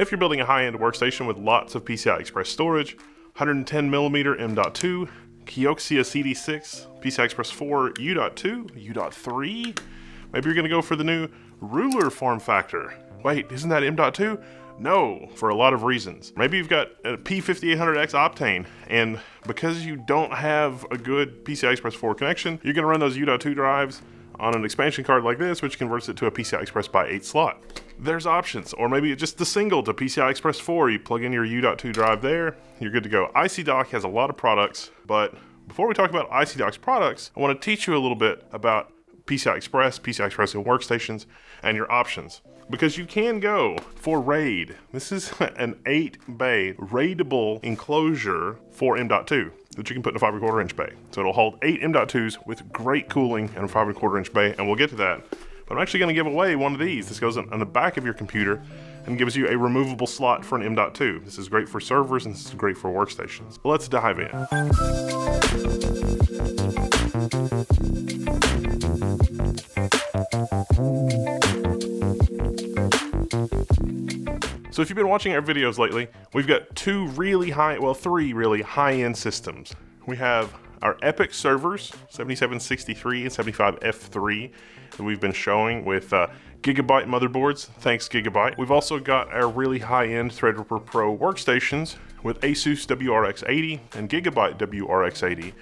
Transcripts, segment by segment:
If you're building a high-end workstation with lots of PCI Express storage, 110mm M.2, Kioxia CD6, PCI Express 4 U.2, U.3. Maybe you're gonna go for the new ruler form factor. Wait, isn't that M.2? No, for a lot of reasons. Maybe you've got a P5800X Optane, and because you don't have a good PCI Express 4 connection, you're gonna run those U.2 drives on an expansion card like this, which converts it to a PCI Express by 8 slot. There's options, or maybe just the single to PCI Express 4. You plug in your U.2 drive there, you're good to go. Icy Dock has a lot of products, but before we talk about Icy Dock's products, I wanna teach you a little bit about PCI Express, PCI Express and workstations, and your options. Because you can go for RAID. This is an 8-bay raidable enclosure for M.2 that you can put in a 5¼ inch bay. So it'll hold 8 M.2s with great cooling in a 5¼ inch bay, and we'll get to that. But I'm actually gonna give away one of these. This goes on the back of your computer and gives you a removable slot for an M.2. This is great for servers and this is great for workstations. But let's dive in. So if you've been watching our videos lately, we've got three really high-end systems. We have our EPYC servers, 7763 and 75F3, that we've been showing with Gigabyte motherboards. Thanks, Gigabyte. We've also got our really high-end Threadripper Pro workstations with ASUS WRX80 and Gigabyte WRX80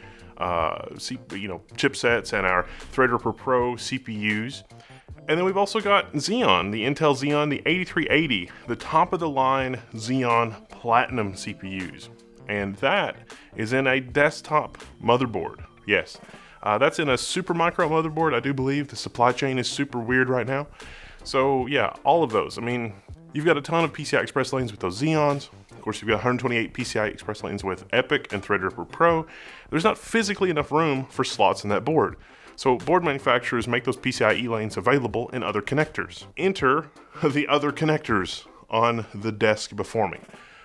chipsets and our Threadripper Pro CPUs. And then we've also got Xeon, the Intel Xeon, the 8380, the top of the line Xeon Platinum CPUs. And that is in a desktop motherboard. Yes, that's in a Super Micro motherboard, I do believe. The supply chain is super weird right now. So yeah, all of those. I mean, you've got a ton of PCI Express lanes with those Xeons. Of course, you've got 128 PCI Express lanes with EPYC and Threadripper Pro. There's not physically enough room for slots in that board. So board manufacturers make those PCIe lanes available in other connectors. Enter the other connectors on the desk before me.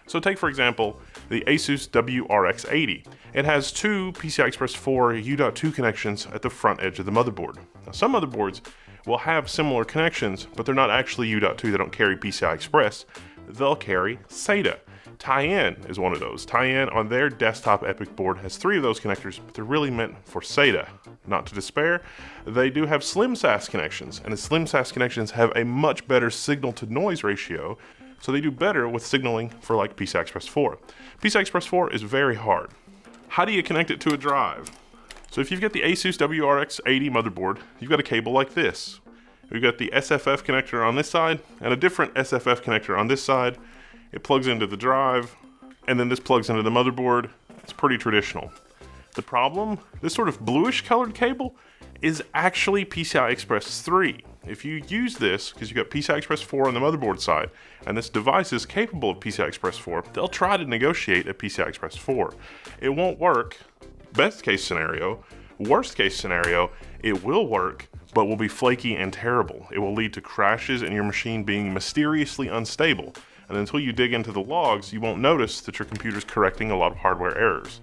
So take, for example, the ASUS WRX80. It has 2 PCI Express 4 U.2 connections at the front edge of the motherboard. Now, some motherboards will have similar connections, but they're not actually U.2. They don't carry PCI Express. They'll carry SATA. Tyan is one of those. Tyan on their desktop EPYC board has 3 of those connectors, but they're really meant for SATA. Not to despair, they do have slim SAS connections, and the slim SAS connections have a much better signal to noise ratio, so they do better with signaling for like PCI Express 4. PCI Express 4 is very hard. How do you connect it to a drive? So if you've got the ASUS WRX80 motherboard, you've got a cable like this. We've got the SFF connector on this side and a different SFF connector on this side. It plugs into the drive, and then this plugs into the motherboard. It's pretty traditional. The problem, this sort of bluish colored cable is actually PCI Express 3. If you use this, because you've got PCI Express 4 on the motherboard side, and this device is capable of PCI Express 4, they'll try to negotiate a PCI Express 4. It won't work, best case scenario. Worst case scenario, it will work, but will be flaky and terrible. It will lead to crashes and your machine being mysteriously unstable. And until you dig into the logs, you won't notice that your computer's correcting a lot of hardware errors.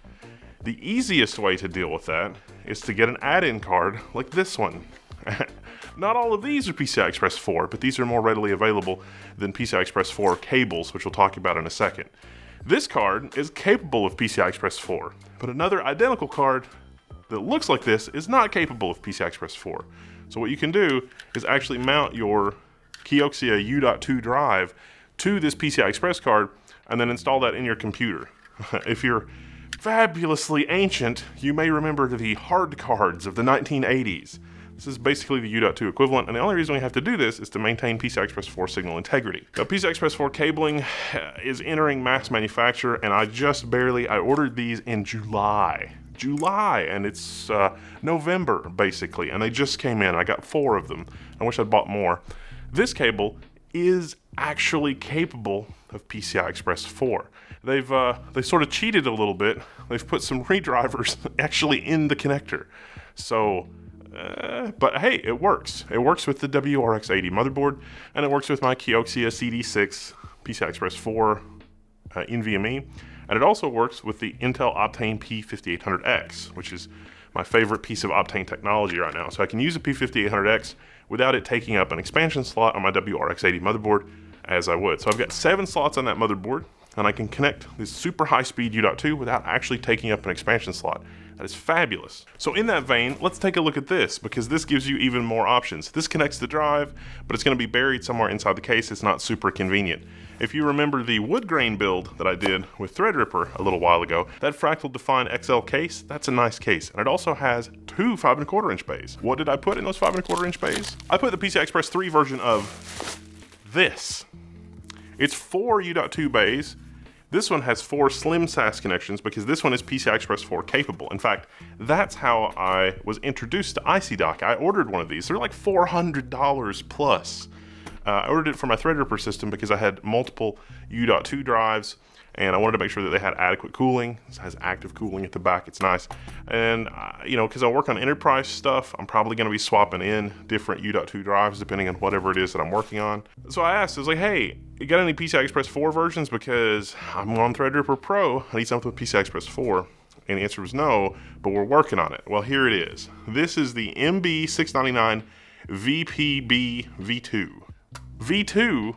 The easiest way to deal with that is to get an add-in card like this one. Not all of these are PCI Express 4, but these are more readily available than PCI Express 4 cables, which we'll talk about in a second. This card is capable of PCI Express 4, but another identical card that looks like this is not capable of PCI Express 4. So what you can do is actually mount your Kioxia U.2 drive to this PCI Express card and then install that in your computer. If you're fabulously ancient, you may remember the hard cards of the 1980s. This is basically the U.2 equivalent, and the only reason we have to do this is to maintain PCI Express 4 signal integrity. Now, PCI Express 4 cabling is entering mass manufacture, and I ordered these in July, and it's November, basically, and they just came in. I got 4 of them. I wish I'd bought more. This cable is actually capable of PCI Express 4. They've sort of cheated a little bit. They've put some redrivers actually in the connector. So, but hey, it works. It works with the WRX80 motherboard, and it works with my Kioxia CD6 PCI Express 4 NVMe, and it also works with the Intel Optane P5800X, which is my favorite piece of Optane technology right now. So I can use a P5800X without it taking up an expansion slot on my WRX80 motherboard, as I would. So I've got 7 slots on that motherboard, and I can connect this super high-speed U.2 without actually taking up an expansion slot. That is fabulous. So in that vein, let's take a look at this, because this gives you even more options. This connects the drive, but it's going to be buried somewhere inside the case. It's not super convenient. If you remember the wood grain build that I did with Threadripper a little while ago, that Fractal Define XL case, that's a nice case. And it also has 2 5.25-inch bays. What did I put in those 5.25-inch bays? I put the PCI Express 3 version of this. It's 4 U.2 bays. This one has 4 slim SAS connections because this one is PCI Express 4 capable. In fact, that's how I was introduced to Icy Dock. I ordered one of these. They're like $400 plus. I ordered it for my Threadripper system because I had multiple U.2 drives and I wanted to make sure that they had adequate cooling. This has active cooling at the back, it's nice. And you know, because I work on enterprise stuff, I'm probably gonna be swapping in different U.2 drives depending on whatever it is that I'm working on. So I asked, I was like, hey, you got any PCI Express 4 versions? Because I'm on Threadripper Pro, I need something with PCI Express 4. And the answer was no, but we're working on it. Well, here it is. This is the MB699VPB V2. V2,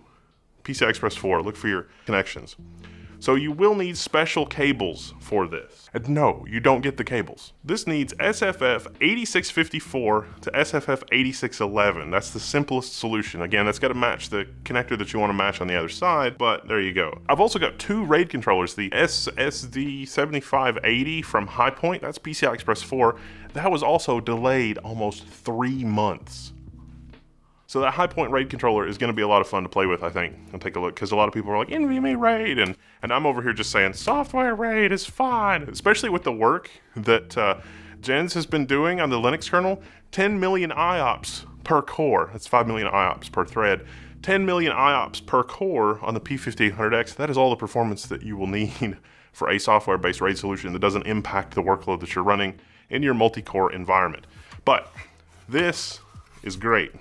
PCI Express 4, look for your connections. So you will need special cables for this. And no, you don't get the cables. This needs SFF 8654 to SFF 8611. That's the simplest solution. Again, that's gotta match the connector that you wanna match on the other side, but there you go. I've also got 2 RAID controllers, the SSD7580 from High Point, that's PCI Express 4. That was also delayed almost 3 months. So that High Point RAID controller is gonna be a lot of fun to play with, I think. I'll take a look, because a lot of people are like, NVMe RAID, and I'm over here just saying, software RAID is fine. Especially with the work that Jens has been doing on the Linux kernel, 10 million IOPS per core. That's 5 million IOPS per thread. 10 million IOPS per core on the P5800X. That is all the performance that you will need for a software-based RAID solution that doesn't impact the workload that you're running in your multi-core environment. But this is great.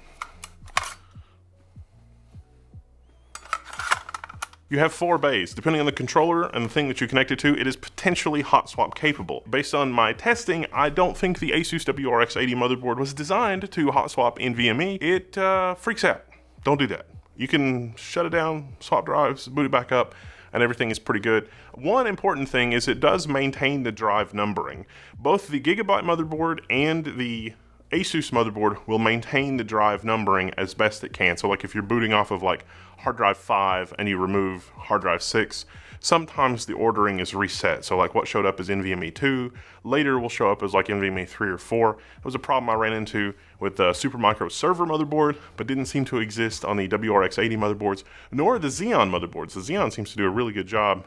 You have 4 bays. Depending on the controller and the thing that you connect it to, it is potentially hot swap capable. Based on my testing, I don't think the ASUS WRX80 motherboard was designed to hot swap NVMe. It freaks out. Don't do that. You can shut it down, swap drives, boot it back up, and everything is pretty good. One important thing is it does maintain the drive numbering. Both the Gigabyte motherboard and the ASUS motherboard will maintain the drive numbering as best it can. So like if you're booting off of like hard drive 5 and you remove hard drive 6, sometimes the ordering is reset. So like what showed up as NVMe 2 later will show up as like NVMe 3 or 4. That was a problem I ran into with the Super Micro server motherboard, but didn't seem to exist on the WRX80 motherboards, nor the Xeon motherboards. The Xeon seems to do a really good job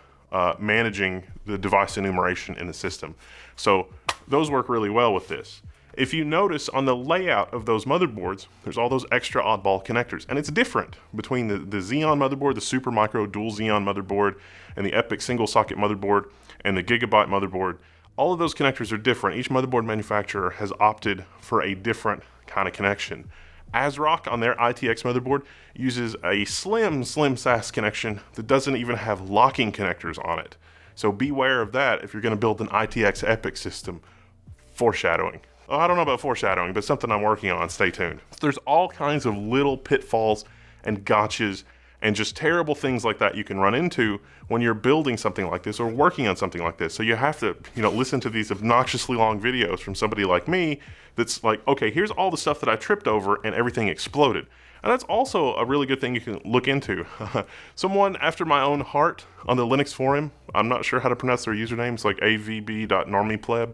managing the device enumeration in the system. So those work really well with this. If you notice on the layout of those motherboards, there's all those extra oddball connectors, and it's different between the Xeon motherboard, the Super Micro dual Xeon motherboard, and the EPYC single socket motherboard, and the Gigabyte motherboard. All of those connectors are different. Each motherboard manufacturer has opted for a different kind of connection. ASRock on their ITX motherboard uses a slim SAS connection that doesn't even have locking connectors on it. So beware of that if you're gonna build an ITX EPYC system. Foreshadowing. Oh, I don't know about foreshadowing, but something I'm working on, stay tuned. There's all kinds of little pitfalls and gotchas and just terrible things like that you can run into when you're building something like this or working on something like this. So you have to, you know, listen to these obnoxiously long videos from somebody like me that's like, okay, here's all the stuff that I tripped over and everything exploded. And that's also a really good thing you can look into. Someone after my own heart on the Linux forum, I'm not sure how to pronounce their usernames, like avb.normiepleb.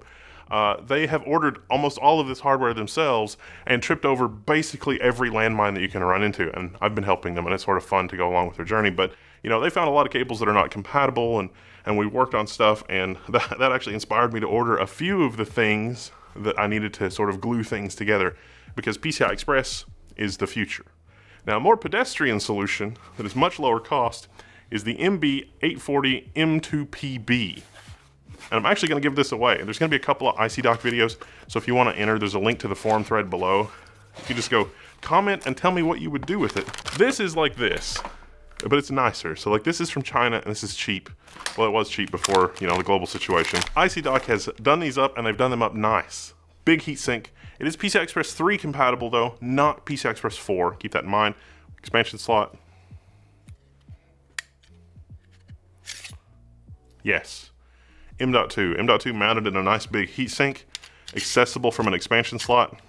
They have ordered almost all of this hardware themselves and tripped over basically every landmine that you can run into. And I've been helping them, and it's sort of fun to go along with their journey. But, you know, they found a lot of cables that are not compatible, and we worked on stuff, and that actually inspired me to order a few of the things that I needed to sort of glue things together, because PCI Express is the future. Now, a more pedestrian solution that is much lower cost is the MB840M2P-B. And I'm actually going to give this away. And there's going to be a couple of Icy Dock videos. So if you want to enter, there's a link to the forum thread below. You just go comment and tell me what you would do with it. This is like this, but it's nicer. So like this is from China and this is cheap. Well, it was cheap before, you know, the global situation. Icy Dock has done these up and they've done them up nice. Big heatsink. It is PCI Express 3 compatible though, not PCI Express 4. Keep that in mind. Expansion slot. Yes, M.2. M.2 mounted in a nice big heatsink, accessible from an expansion slot.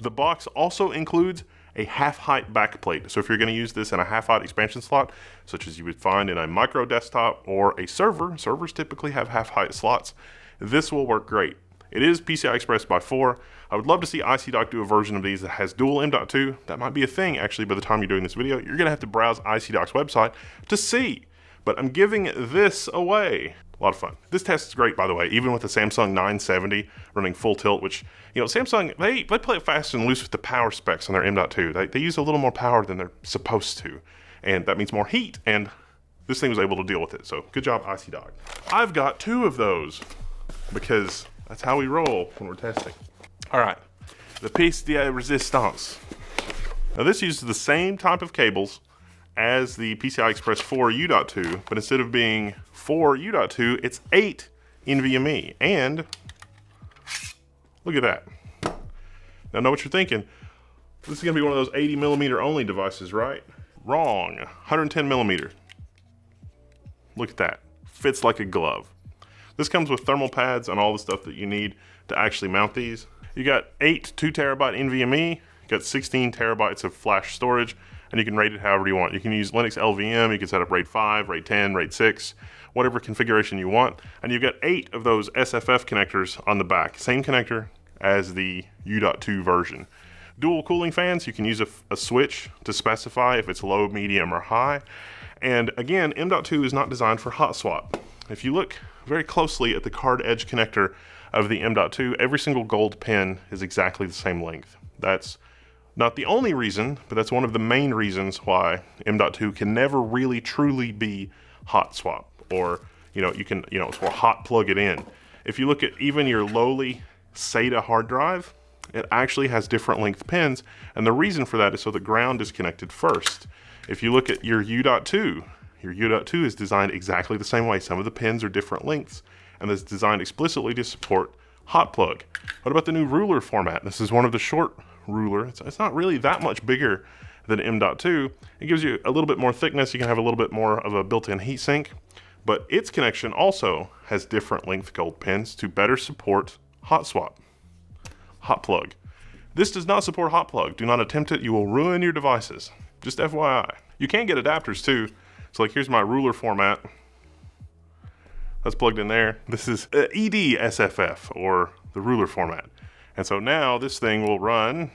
The box also includes a half-height backplate. So if you're gonna use this in a half-height expansion slot, such as you would find in a micro desktop or a server, servers typically have half-height slots, this will work great. It is PCI Express by 4. I would love to see Icy Dock do a version of these that has dual M.2. That might be a thing, actually, by the time you're doing this video. You're gonna have to browse Icy Dock's website to see, but I'm giving this away. A lot of fun. This test is great, by the way, even with the Samsung 970 running full tilt, which, you know, Samsung, they play it fast and loose with the power specs on their M.2. They use a little more power than they're supposed to, and that means more heat, and this thing was able to deal with it, so good job, Icy Dock. I've got 2 of those, because that's how we roll when we're testing. All right, the piece de resistance. Now this uses the same type of cables as the PCI Express 4 U.2, but instead of being 4 U.2, it's 8 NVMe. And look at that. Now I know what you're thinking. This is gonna be one of those 80 millimeter only devices, right? Wrong, 110 millimeter. Look at that, fits like a glove. This comes with thermal pads and all the stuff that you need to actually mount these. You got 8 2-terabyte NVMe, you got 16 terabytes of flash storage, and you can rate it however you want. You can use Linux LVM, you can set up RAID 5, RAID 10, RAID 6, whatever configuration you want. And you've got 8 of those SFF connectors on the back. Same connector as the U.2 version. Dual cooling fans, you can use a switch to specify if it's low, medium, or high. And again, M.2 is not designed for hot swap. If you look very closely at the card edge connector of the M.2, every single gold pin is exactly the same length. That's not the only reason, but that's one of the main reasons why M.2 can never really truly be hot swap, or, you know, you can, you know, sort of hot plug it in. If you look at even your lowly SATA hard drive, it actually has different length pins, and the reason for that is so the ground is connected first. If you look at your U.2 is designed exactly the same way. Some of the pins are different lengths, and it's designed explicitly to support hot plug. What about the new ruler format? This is one of the short ruler. It's not really that much bigger than M.2. It gives you a little bit more thickness. You can have a little bit more of a built-in heatsink, but its connection also has different length gold pins to better support hot swap, hot plug. This does not support hot plug. Do not attempt it. You will ruin your devices. Just FYI. You can get adapters too. So like, here's my ruler format. That's plugged in there. This is EDSFF, or the ruler format. And so now this thing will run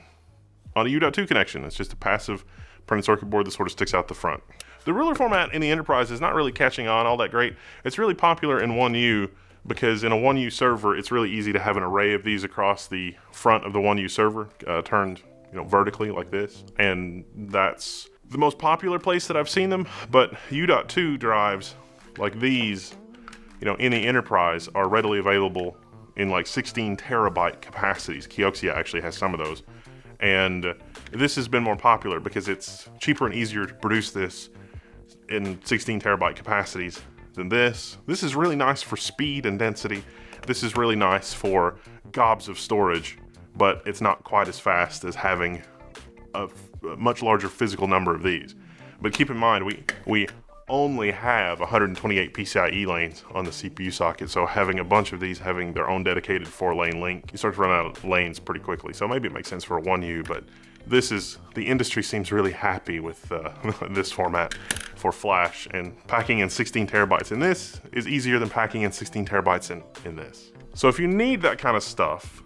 on a U.2 connection. It's just a passive printed circuit board that sort of sticks out the front. The ruler format in the enterprise is not really catching on all that great. It's really popular in 1U because in a 1U server, it's really easy to have an array of these across the front of the 1U server turned, you know, vertically like this. And that's the most popular place that I've seen them. But U.2 drives like these, you know, in the enterprise are readily available in like 16 terabyte capacities. Kioxia actually has some of those. And this has been more popular because it's cheaper and easier to produce this in 16 terabyte capacities than this. This is really nice for speed and density. This is really nice for gobs of storage, but it's not quite as fast as having a much larger physical number of these. But keep in mind, we only have 128 PCIe lanes on the CPU socket, so having a bunch of these having their own dedicated 4-lane link, you start to run out of lanes pretty quickly. So maybe it makes sense for a 1U, but this is, the industry seems really happy with this format for flash, and packing in 16 terabytes in this is easier than packing in 16 terabytes in this. So if you need that kind of stuff,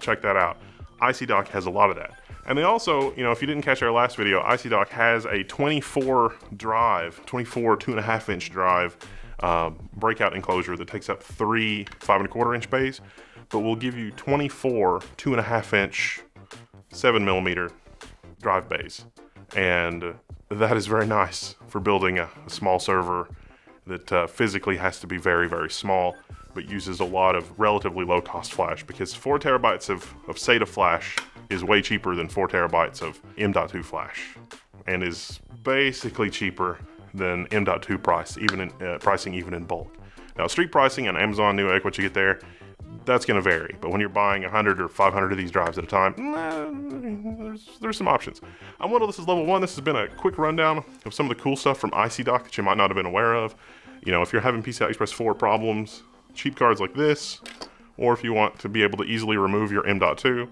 check that out. Icy Dock has a lot of that. And they also, you know, if you didn't catch our last video, Icy Dock has a 24 2.5-inch drive breakout enclosure that takes up 3 5.25-inch bays, but will give you 24 2.5-inch 7mm drive bays. And that is very nice for building a small server that physically has to be very, very small, but uses a lot of relatively low cost flash, because 4 terabytes of SATA flash is way cheaper than 4 terabytes of M.2 flash, and is basically cheaper than M.2 price, even in, pricing even in bulk. Now street pricing on Amazon, Newegg, what you get there, that's gonna vary, but when you're buying 100 or 500 of these drives at a time, there's some options. I'm Wendell, this is Level 1. This has been a quick rundown of some of the cool stuff from Icy Dock that you might not have been aware of. You know, if you're having PCI Express 4 problems, cheap cards like this, or if you want to be able to easily remove your M.2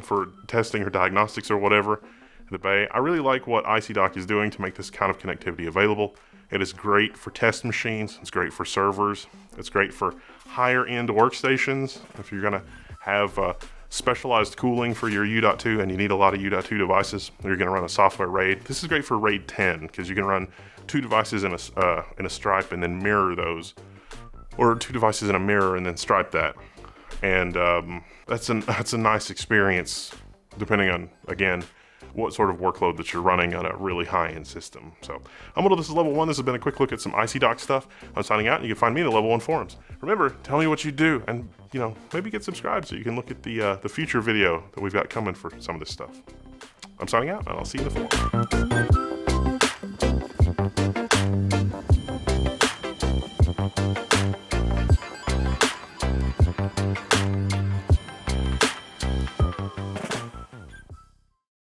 for testing or diagnostics or whatever at the bay, I really like what Icy Dock is doing to make this kind of connectivity available. It is great for test machines, it's great for servers, it's great for higher end workstations. If you're gonna have specialized cooling for your U.2 and you need a lot of U.2 devices, or you're gonna run a software RAID, this is great for RAID 10 because you can run two devices in a stripe and then mirror those, or two devices in a mirror and then stripe that. And that's a nice experience depending on, again, what sort of workload that you're running on a really high-end system. So, I'm Little, this is Level 1. This has been a quick look at some Icy Dock stuff. I'm signing out, and you can find me in the Level 1 forums. Remember, tell me what you do, and, you know, maybe get subscribed so you can look at the future video that we've got coming for some of this stuff. I'm signing out, and I'll see you in the forum.